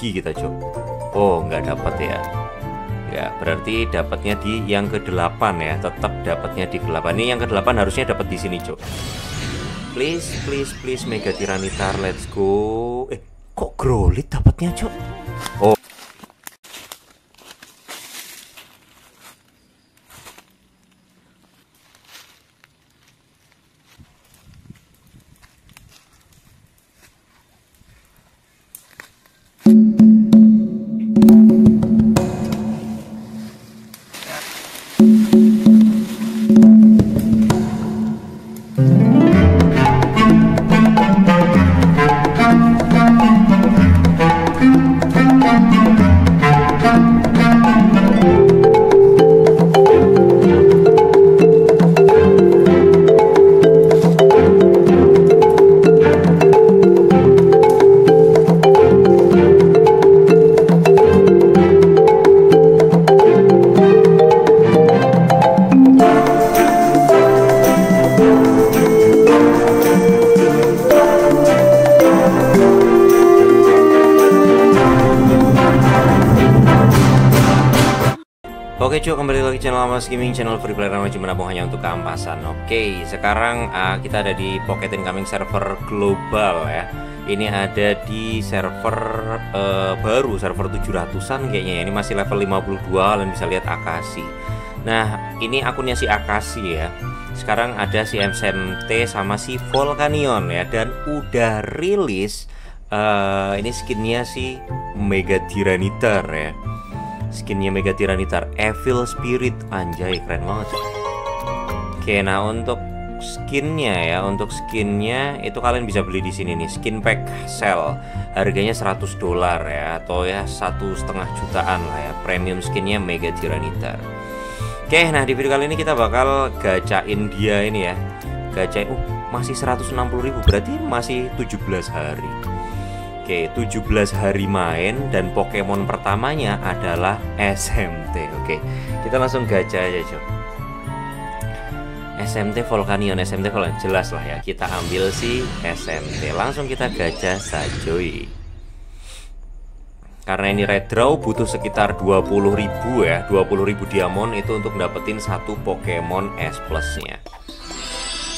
lagi kita coba. Oh, nggak dapat ya. Ya, berarti dapatnya di yang ke-8 ya. Tetap dapatnya di ke-8. Ini yang ke-8 harusnya dapat di sini, coba. Please, please, please Mega Tyranitar, let's go. Kok Growlithe dapatnya, coba? Oh. Oke cuy, kembali lagi channel Ampas Gaming, channel free player ramah cuma nabung hanya untuk keampasan. Oke, sekarang kita ada di Pocket Incoming Server global ya. Ini ada di server baru, server 700-an kayaknya ya. Ini masih level 52 dan bisa lihat Akasi. Nah, ini akunnya si Akasi ya. Sekarang ada si MCMT sama si Volcanion ya. Dan udah rilis ini skinnya si Mega Tyranitar ya. Skinnya Mega Tyranitar Evil Spirit, anjay keren banget. Oke, nah untuk skinnya ya, itu kalian bisa beli di sini nih, skin pack sale. Harganya $100 ya, atau ya 1,5 jutaan lah ya, premium skinnya Mega Tyranitar. Oke, nah di video kali ini kita bakal gacain dia ini ya. Gacain masih 160.000, berarti masih 17 hari. Oke, 17 hari main dan Pokemon pertamanya adalah SMT. Oke, kita langsung gacha aja coy. SMT Volcanion, jelas lah ya. Kita ambil si SMT, langsung kita gacha sajoy. Karena ini red draw butuh sekitar 20.000 ya, 20.000 diamond itu untuk dapetin satu Pokemon S plusnya.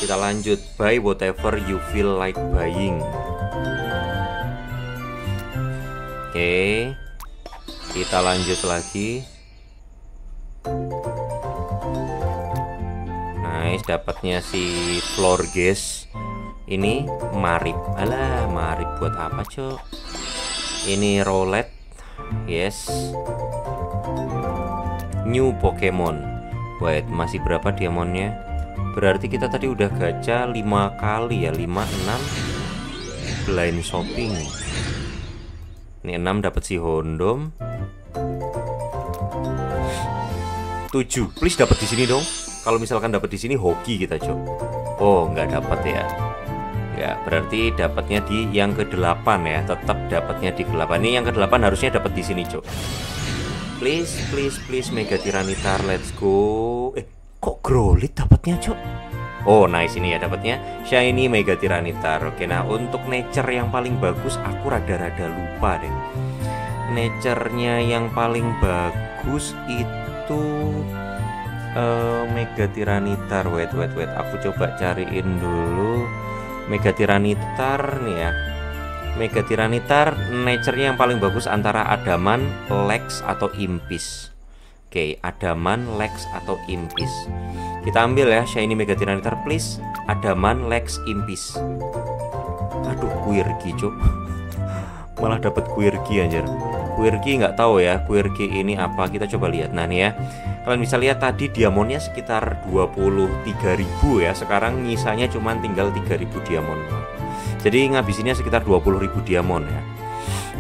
Kita lanjut, buy whatever you feel like buying. Oke, kita lanjut lagi. Nice, dapatnya si Florges. Ini marip, alah marip buat apa cok? Ini roulette, yes. New Pokemon. Wait, masih berapa diamonnya? Berarti kita tadi udah gacha 5 kali ya, 5, 6. Blind shopping. Ini 6 dapat si Hondom. 7. Please dapat di sini dong. Kalau misalkan dapat di sini hoki kita, coy. Oh, nggak dapat ya. Ya, berarti dapatnya di yang ke-8 ya. Tetap dapatnya di ke-8. Ini yang ke-8 harusnya dapat di sini, coy. Please, please, please Mega Tyranitar, let's go. Kok Growlithe dapatnya, coy? Oh, nice, ini ya dapatnya shiny Mega Tyranitar. Oke, nah untuk nature yang paling bagus aku rada-rada lupa deh. Nature-nya yang paling bagus itu Mega Tyranitar. Wait, aku coba cariin dulu Mega Tyranitar nih ya. Mega Tyranitar nature-nya yang paling bagus antara Adaman, Lex atau Impis. Oke, Adaman, Lex atau Impis. Kita ambil ya shiny Mega Tyranitar please. Adaman, Lex, Impis. Aduh, Quirky cuk. Malah dapat Quirky anjir. Quirky nggak tahu ya, Quirky ini apa? Kita coba lihat. Nah nih ya. Kalian bisa lihat tadi diamonnya sekitar 23.000 ya. Sekarang nyisanya cuma tinggal 3.000 diamond. Jadi ngabisinnya sekitar 20.000 diamond ya.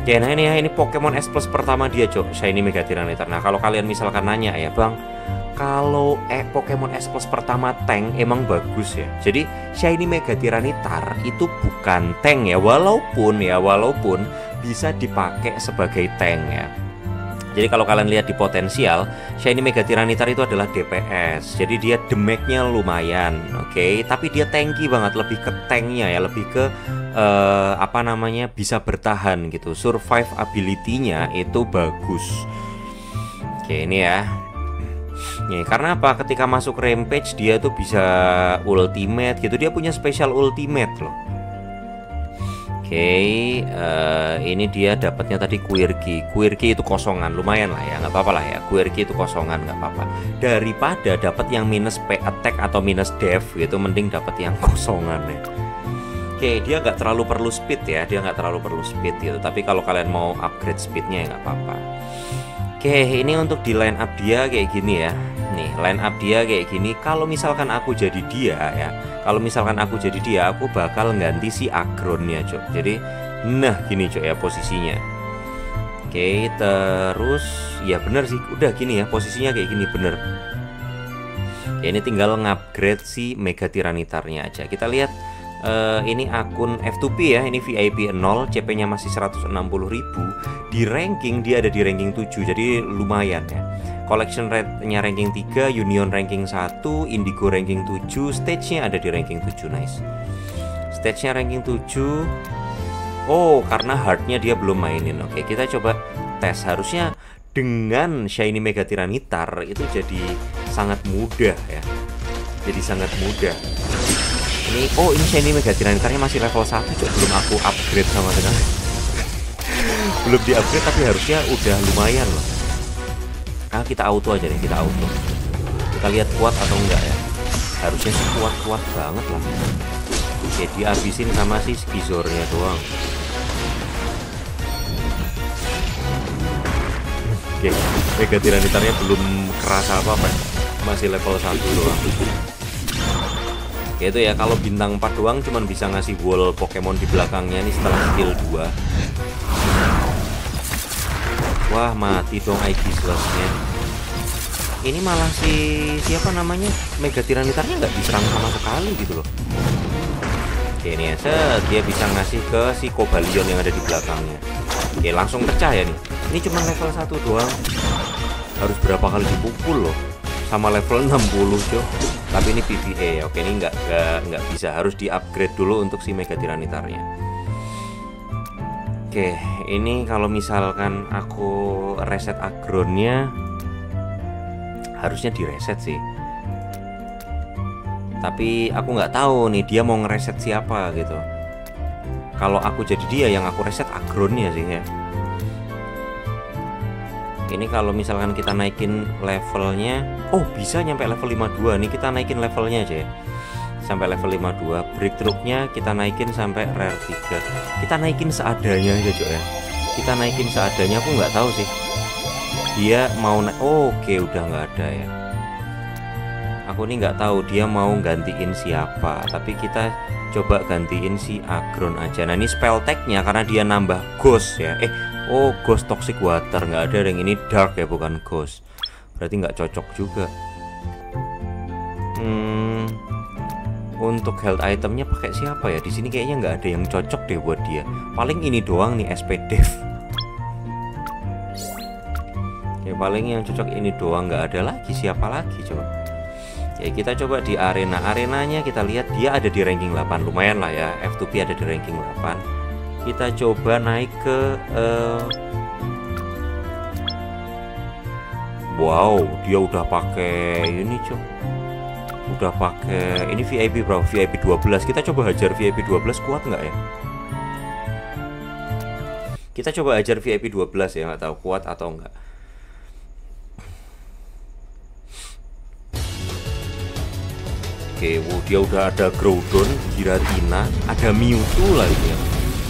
Oke, nah ini ya, ini Pokemon S Plus pertama dia, cok. Shiny Mega Tyranitar. Nah, kalau kalian misalkan nanya ya, Bang, kalau Pokemon S Plus pertama tank emang bagus ya. Jadi, shiny Mega Tyranitar itu bukan tank ya, walaupun bisa dipakai sebagai tank ya. Jadi kalau kalian lihat di potensial, Shiny Mega Tyranitar itu adalah DPS. Jadi dia damage-nya lumayan, oke. Tapi dia tanky banget, lebih ke tanknya ya, lebih ke apa namanya, bisa bertahan gitu. Survive ability-nya itu bagus. Oke, ini ya. Nih, karena apa? Ketika masuk rampage dia tuh bisa ultimate gitu. Dia punya special ultimate loh. Oke, ini dia dapatnya tadi Quirky. Quirky itu kosongan, lumayan lah ya, nggak apa-apa lah ya. Quirky itu kosongan, nggak apa-apa. Daripada dapat yang minus P attack atau minus def gitu, mending dapat yang kosongan ya. Oke, dia nggak terlalu perlu speed ya, dia nggak terlalu perlu speed gitu. Tapi kalau kalian mau upgrade speednya ya nggak apa-apa. Oke, ini untuk di line up dia kayak gini ya. Nih, line up dia kayak gini. Kalau misalkan aku jadi dia ya. Kalau misalkan aku jadi dia, aku bakal ganti si Aggronnya, Cok. Jadi, nah gini, Cok ya posisinya. Oke, terus ya bener sih, udah gini ya, posisinya kayak gini bener. Oke, ini tinggal ngupgrade si Mega Tyranitarnya aja. Kita lihat ini akun F2P ya, ini VIP 0, CP-nya masih 160.000. Di ranking dia ada di ranking 7, jadi lumayan ya. Collection rate-nya ranking 3, Union ranking 1, Indigo ranking 7, stage-nya ada di ranking 7, nice. Stage-nya ranking 7. Oh, karena heart-nya dia belum mainin. Oke, kita coba tes. Harusnya dengan Shiny Mega Tyranitar itu jadi sangat mudah ya. Jadi sangat mudah. Ini, oh ini Shiny Mega Tyranitarnya masih level 1, Cok. Belum aku upgrade sama sekali. Belum di-upgrade tapi harusnya udah lumayan loh. Nah, kita auto aja deh, kita auto. Kita lihat kuat atau enggak ya. Harusnya sih kuat-kuat banget lah. Jadi habisin sama si Skizor-nya doang. Oke, Mega Tyranitarnya belum kerasa apa-apa. Masih level 1 doang. Oke, itu ya, kalau bintang 4 doang cuman bisa ngasih wall Pokemon di belakangnya nih setelah skill 2. Wah, mati dong Aegislash-nya. Ini malah si siapa namanya, Mega Tyranitarnya nggak diserang sama sekali gitu loh. Oke, ini ya, set, dia bisa ngasih ke si Cobalion yang ada di belakangnya. Oke, langsung pecah ya nih. Ini cuma level 1 doang. Harus berapa kali dipukul loh. Sama level 60, Cok. Tapi ini PvE ya. Oke, ini nggak bisa. Harus di-upgrade dulu untuk si Mega Tyranitarnya. Oke, ini kalau misalkan aku reset aggronnya, harusnya direset sih. Tapi aku nggak tahu nih dia mau ngereset siapa gitu. Kalau aku jadi dia, yang aku reset aggronnya sih ya. Ini kalau misalkan kita naikin levelnya, oh bisa nyampe level 52 nih, kita naikin levelnya aja ya. Sampai level 52, breakthrough-nya kita naikin sampai rare 3. Kita naikin seadanya aja, Cok ya. Kita naikin seadanya, aku nggak tahu sih. Dia mau oke, udah nggak ada ya. Aku nih nggak tahu dia mau gantiin siapa, tapi kita coba gantiin si Aggron aja. Nah, ini spell tag-nya karena dia nambah ghost ya. Oh, ghost toxic water nggak ada, yang ini dark ya, bukan ghost. Berarti nggak cocok juga. Untuk health itemnya pakai siapa ya? Di sini kayaknya nggak ada yang cocok deh buat dia. Paling ini doang nih, SP Dev. Ya paling yang cocok ini doang, nggak ada lagi. Siapa lagi coba? Ya kita coba di arena. Arenanya kita lihat dia ada di ranking 8, lumayan lah ya. F2P ada di ranking 8. Kita coba naik ke wow, dia udah pakai ini, coba. Udah pakai ini VIP berapa? VIP 12. Kita coba hajar VIP 12, kuat nggak ya? Kita coba hajar VIP 12 ya, nggak tahu kuat atau enggak. Oke, dia udah ada Groudon, Giratina, ada Mewtwo lagi ya.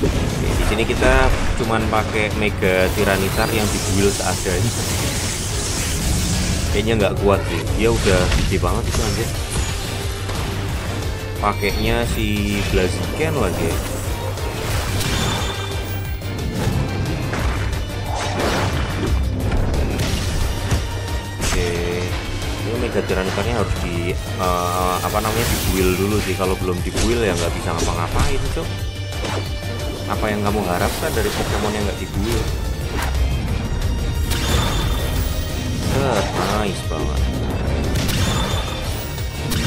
Oke, di sini kita cuman pakai Mega Tyranitar yang dibuild seadanya. Kayaknya nggak kuat sih. Dia udah gede banget itu anjir. Pakainya si Blaziken lagi. Oke, ini Mega Tyranitarnya harus di apa namanya, dibuil dulu sih. Kalau belum dibuil ya nggak bisa ngapa-ngapain, Cok. Apa yang kamu harapkan dari Pokemon yang nggak dibuil? Nice banget.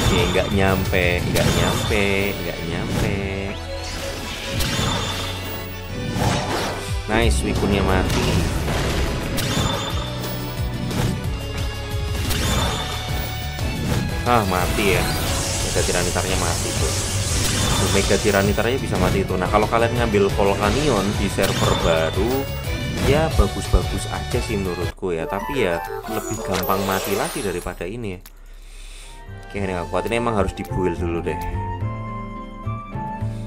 Oke, nggak nyampe. Nice, Suikunnya mati. Ah, mati ya. Mega Tyranitarnya mati tuh. Mega Tyranitarnya bisa mati itu. Nah, kalau kalian ngambil Volcanion di server baru, ya bagus-bagus aja sih menurutku ya, tapi ya lebih gampang mati lagi daripada ini ya. Oke, ini gak kuat, ini emang harus dibuil dulu deh.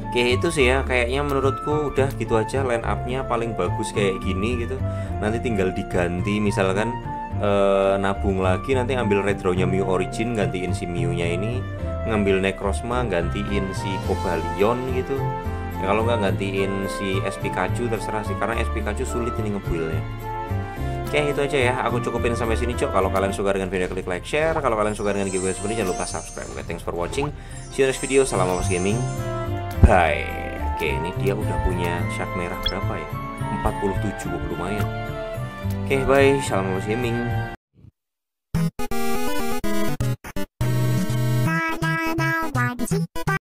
Oke, itu sih ya, kayaknya menurutku udah gitu aja line up-nya paling bagus kayak gini gitu. Nanti tinggal diganti misalkan nabung lagi, nanti ambil redraw-nya Mew Origin, gantiin si Mew-nya ini, ngambil Necrosma, gantiin si Cobalion gitu. Ya, kalau nggak gantiin si SPKacu terserah sih, karena SPKacu sulit ini ngebuildnya. Oke, itu aja ya, aku cukupin sampai sini cok. Kalau kalian suka dengan video, klik like, share. Kalau kalian suka dengan giveaway seperti ini, jangan lupa subscribe. Okay, thanks for watching, see you next video. Salam Ampas Gaming, bye. Oke, ini dia udah punya shark merah berapa ya, 47, lumayan. Oke, bye, salam Ampas Gaming.